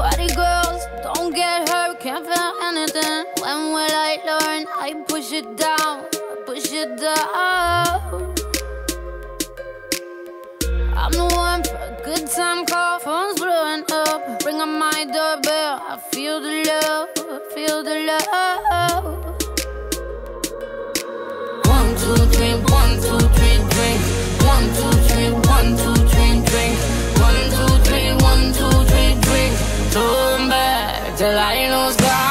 Party girls, don't get hurt, can't feel anything. When will I learn? I push it down, push it down. I'm the one for a good time call, phone's blowing up. Ring on my doorbell, I feel the love, feel the love. 1, 2, 3, 1, 2, 3, drink. 1, 2, 3, 1, 2, 3, drink. 1, 2, 3, 1, 2, 3, drink. Turn back till I know God.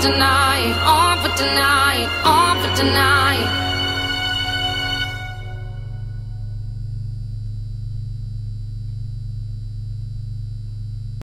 Tonight, on for tonight, on for tonight.